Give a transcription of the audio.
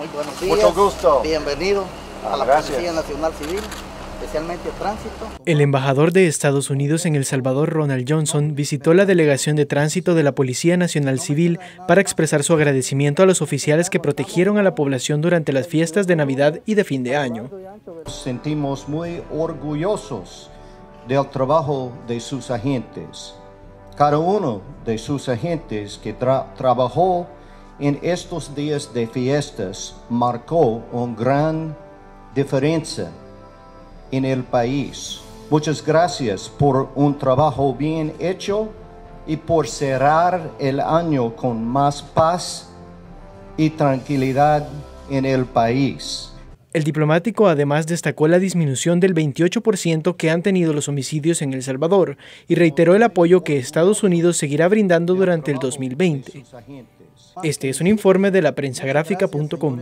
Muy buenos días. Mucho gusto. Bienvenido a la Policía Nacional Civil, especialmente Tránsito. El embajador de Estados Unidos en El Salvador, Ronald Johnson, visitó la delegación de Tránsito de la Policía Nacional Civil para expresar su agradecimiento a los oficiales que protegieron a la población durante las fiestas de Navidad y de fin de año. Nos sentimos muy orgullosos del trabajo de sus agentes. Cada uno de sus agentes que trabajó en estos días de fiestas marcó una gran diferencia en el país. Muchas gracias por un trabajo bien hecho y por cerrar el año con más paz y tranquilidad en el país. El diplomático además destacó la disminución del 28% que han tenido los homicidios en El Salvador y reiteró el apoyo que Estados Unidos seguirá brindando durante el 2020. Este es un informe de la prensagráfica.com.